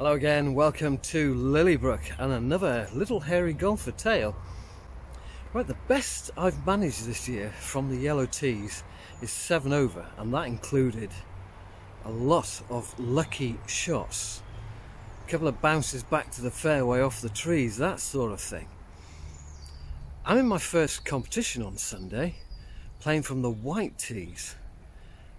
Hello again, welcome to Lilley Brook and another Little Hairy Golfer tale. Right, the best I've managed this year from the yellow tees is 7 over, and that included a lot of lucky shots. A couple of bounces back to the fairway off the trees, that sort of thing. I'm in my first competition on Sunday, playing from the white tees,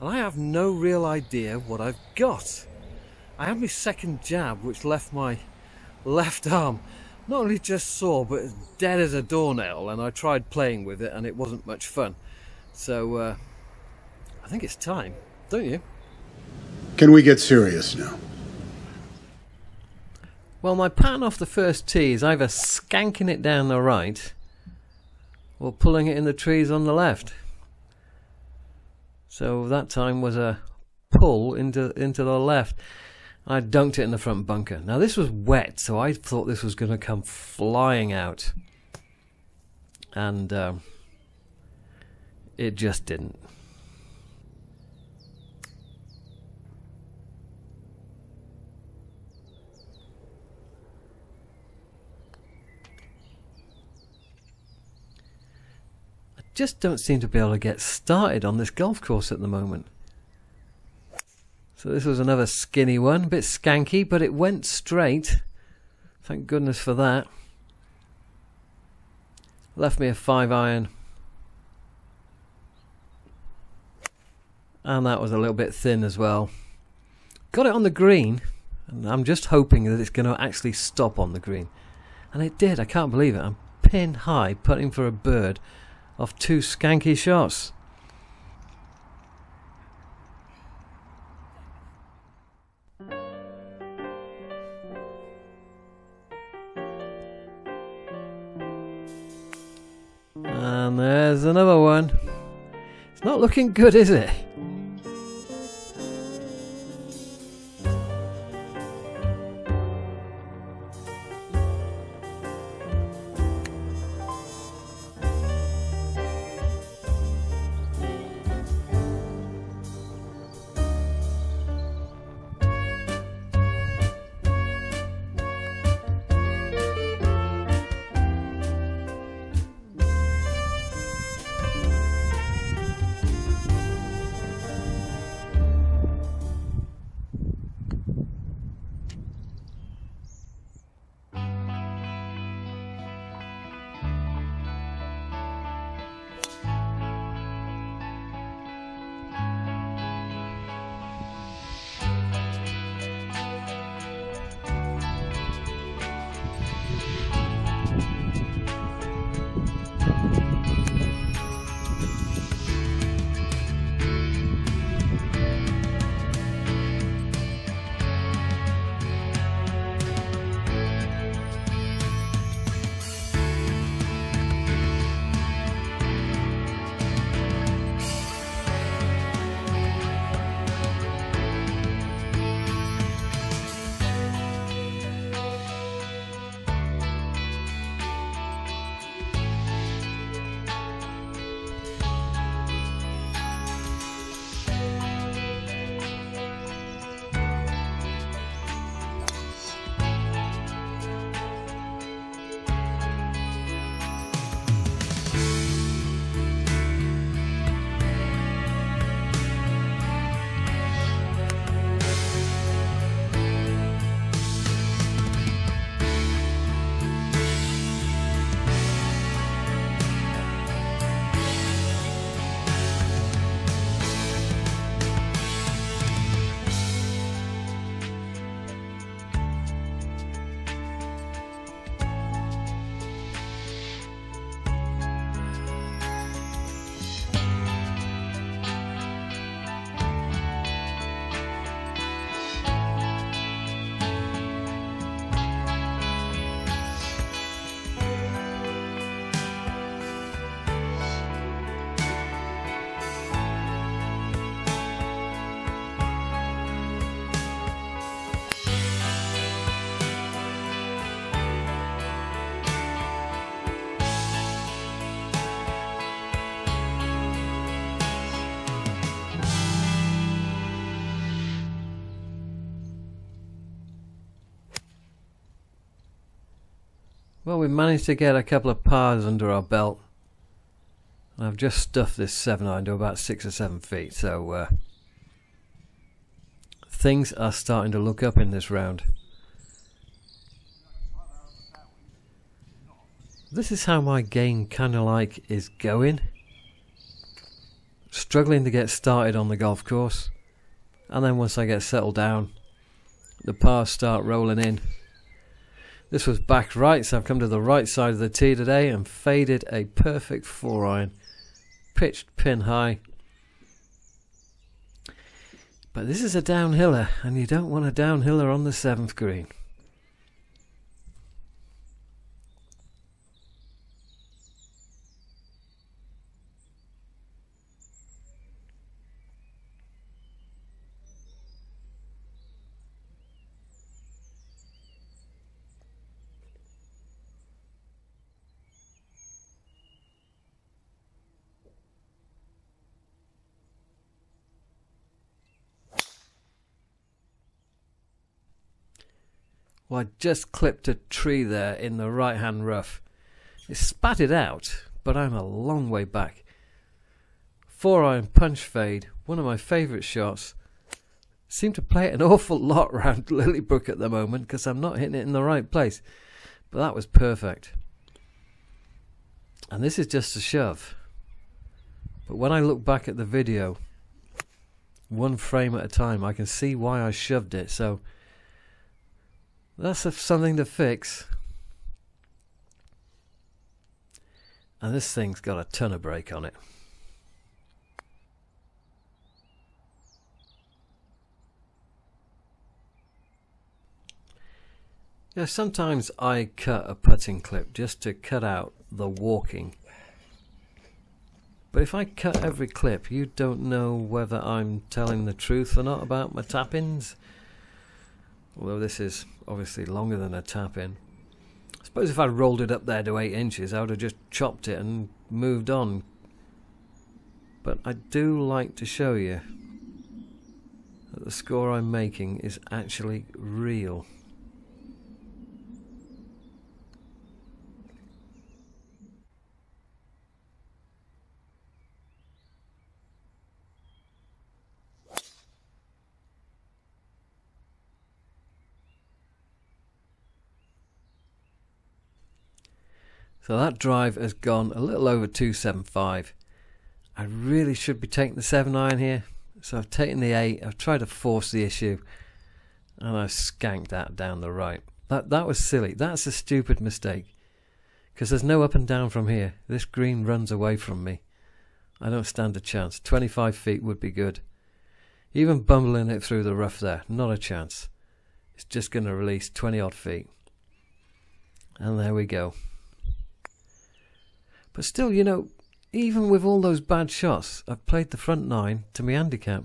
and I have no real idea what I've got. I had my second jab, which left my left arm not only just sore, but as dead as a doornail, and I tried playing with it and it wasn't much fun. So I think it's time, don't you? Can we get serious now? Well, my pattern off the first tee is either skanking it down the right or pulling it in the trees on the left. So that time was a pull into the left. I dunked it in the front bunker. Now this was wet, so I thought this was going to come flying out, and it just didn't. I just don't seem to be able to get started on this golf course at the moment. So this was another skinny one, a bit skanky, but it went straight. Thank goodness for that. Left me a 5-iron. And that was a little bit thin as well. Got it on the green, and I'm just hoping that it's going to actually stop on the green. And it did, I can't believe it. I'm pin high, putting for a bird off two skanky shots. And there's another one. It's not looking good, is it? Well, we managed to get a couple of pars under our belt. And I've just stuffed this 7-iron to about 6 or 7 feet, so things are starting to look up in this round. This is how my game kind of like is going. Struggling to get started on the golf course, and then once I get settled down, the pars start rolling in. This was back right, so I've come to the right side of the tee today and faded a perfect 4-iron, pitched pin high. But this is a downhiller, and you don't want a downhiller on the 7th green. Well, I just clipped a tree there in the right-hand rough. It spat it out, but I'm a long way back. 4-iron punch fade, one of my favourite shots. Seem to play it an awful lot round Lilley Brook at the moment because I'm not hitting it in the right place. But that was perfect. And this is just a shove. But when I look back at the video, one frame at a time, I can see why I shoved it. So that's something to fix. And this thing's got a ton of brake on it. Yeah, sometimes I cut a putting clip just to cut out the walking. But if I cut every clip, you don't know whether I'm telling the truth or not about my tap-ins. Although this is obviously longer than a tap-in. I suppose if I rolled it up there to 8 inches, I would have just chopped it and moved on. But I do like to show you that the score I'm making is actually real. So that drive has gone a little over 275. I really should be taking the 7-iron here. So I've taken the 8, I've tried to force the issue, and I've skanked that down the right. That was silly. That's a stupid mistake. Because there's no up and down from here. This green runs away from me. I don't stand a chance. 25 feet would be good. Even bumbling it through the rough there, not a chance. It's just going to release 20 odd feet. And there we go. But still, you know, even with all those bad shots, I've played the front 9 to my handicap.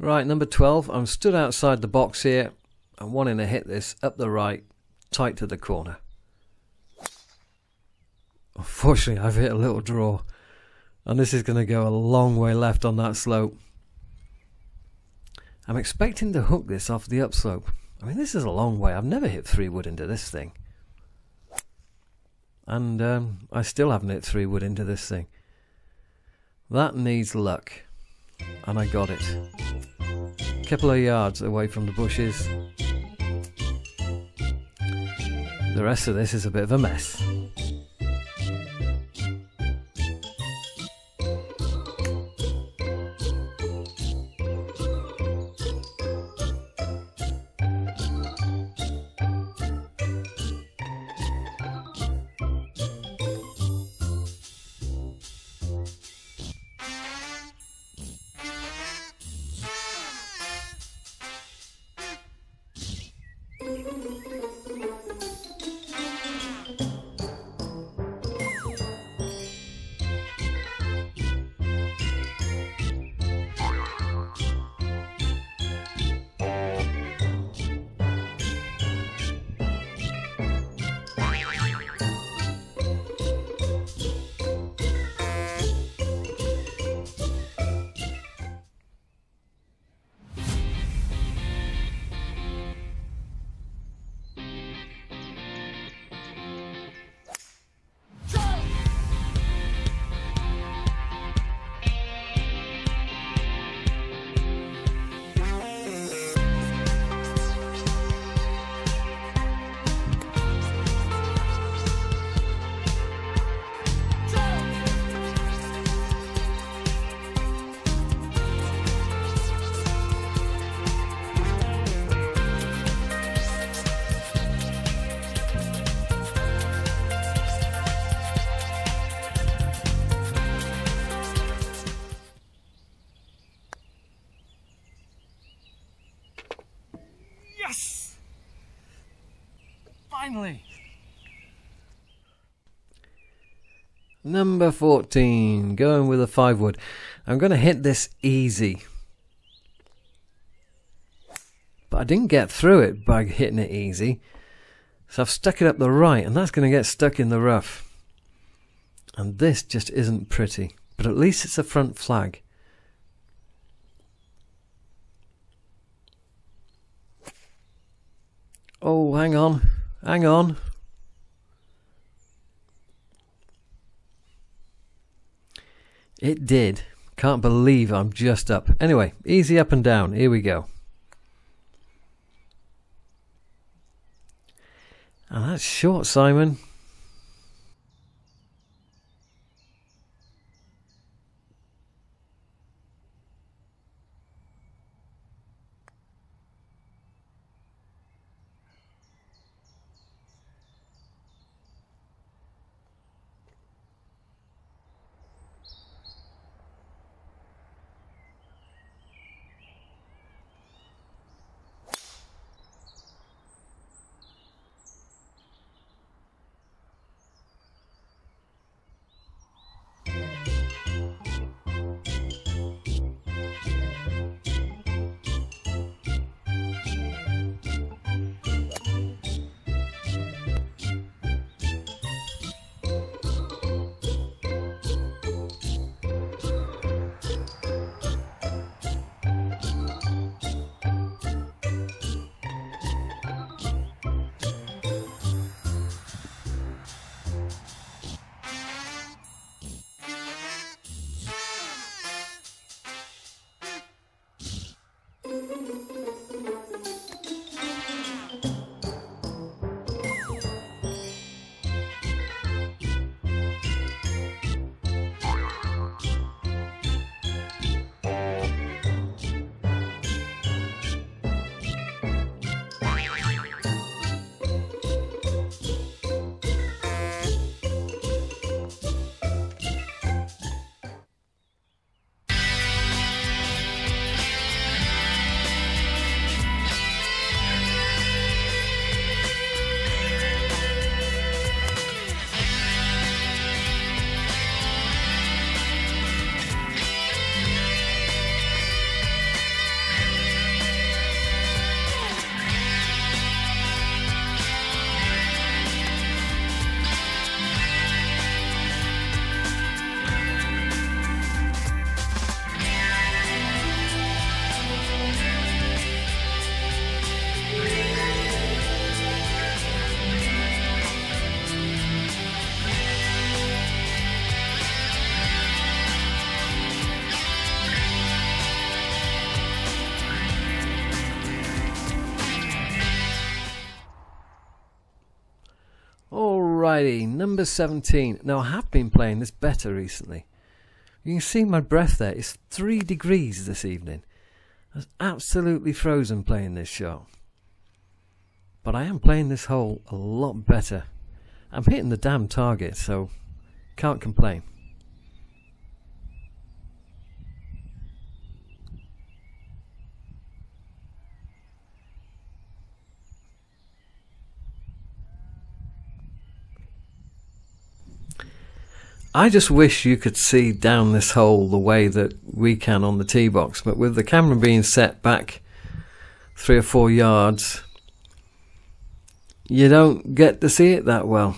Right, number 12. I'm stood outside the box here. I'm wanting to hit this up the right, tight to the corner. Unfortunately, I've hit a little draw. And this is going to go a long way left on that slope. I'm expecting to hook this off the upslope. I mean, this is a long way. I've never hit 3 wood into this thing. And I still haven't hit 3 wood into this thing. That needs luck. And I got it. A couple of yards away from the bushes. The rest of this is a bit of a mess. Number 14, going with a 5 wood. I'm going to hit this easy. But I didn't get through it by hitting it easy. So I've stuck it up the right, and that's going to get stuck in the rough. And this just isn't pretty. But at least it's a front flag. Oh, hang on. Hang on. It did. Can't believe I'm just up. Anyway, easy up and down. Here we go. And that's short, Simon. Friday, number 17. Now, I have been playing this better recently. You can see my breath there. It's 3 degrees this evening. I was absolutely frozen playing this shot. But I am playing this hole a lot better. I'm hitting the damn target, so can't complain. I just wish you could see down this hole the way that we can on the tee box, but with the camera being set back 3 or 4 yards, you don't get to see it that well.